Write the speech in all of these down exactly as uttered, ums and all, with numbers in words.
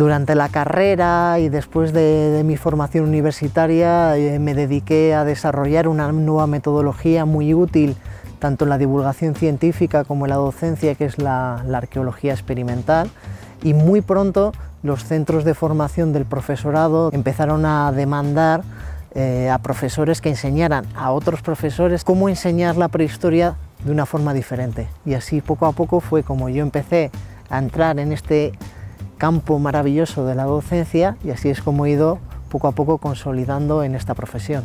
Durante la carrera y después de, de mi formación universitaria eh, me dediqué a desarrollar una nueva metodología muy útil tanto en la divulgación científica como en la docencia, que es la, la arqueología experimental, y muy pronto los centros de formación del profesorado empezaron a demandar eh, a profesores que enseñaran a otros profesores cómo enseñar la prehistoria de una forma diferente. Y así poco a poco fue como yo empecé a entrar en este campo maravilloso de la docencia, y así es como he ido poco a poco consolidando en esta profesión.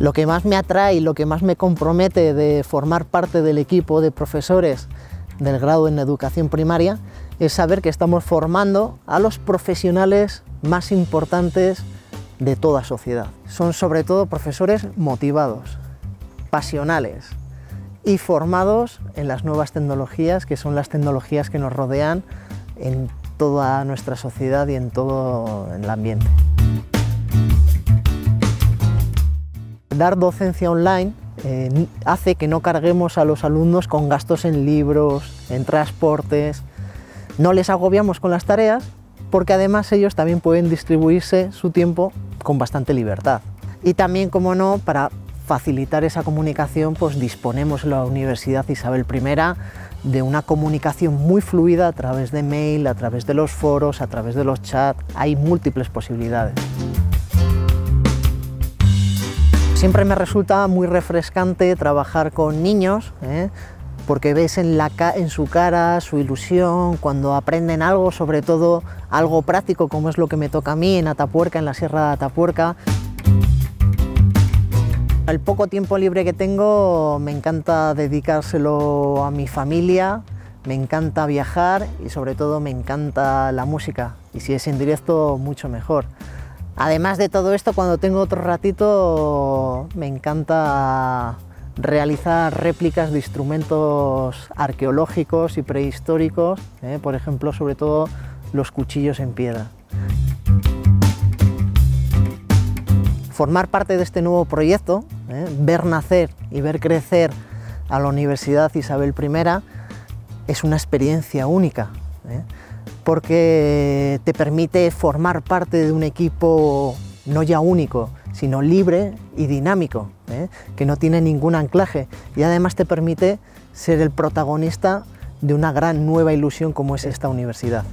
Lo que más me atrae y lo que más me compromete de formar parte del equipo de profesores del grado en educación primaria es saber que estamos formando a los profesionales más importantes de toda sociedad. Son sobre todo profesores motivados, pasionales y formados en las nuevas tecnologías, que son las tecnologías que nos rodean en toda nuestra sociedad y en todo el ambiente. Dar docencia online eh, hace que no carguemos a los alumnos con gastos en libros, en transportes, no les agobiamos con las tareas, porque además ellos también pueden distribuirse su tiempo con bastante libertad. Y también, como no, para facilitar esa comunicación, pues disponemos en la Universidad Isabel primera de una comunicación muy fluida a través de mail, a través de los foros, a través de los chats. Hay múltiples posibilidades. Siempre me resulta muy refrescante trabajar con niños, ¿eh? porque ves en, la ca en su cara su ilusión cuando aprenden algo, sobre todo algo práctico, como es lo que me toca a mí en Atapuerca, en la Sierra de Atapuerca. El poco tiempo libre que tengo me encanta dedicárselo a mi familia, me encanta viajar y sobre todo me encanta la música, y si es en directo mucho mejor. Además de todo esto, cuando tengo otro ratito, me encanta realizar réplicas de instrumentos arqueológicos y prehistóricos, ¿eh? por ejemplo, sobre todo los cuchillos en piedra. Formar parte de este nuevo proyecto, ¿eh? ver nacer y ver crecer a la Universidad Isabel primera, es una experiencia única, ¿eh? porque te permite formar parte de un equipo no ya único, sino libre y dinámico, ¿eh? que no tiene ningún anclaje, y además te permite ser el protagonista de una gran nueva ilusión como es esta universidad.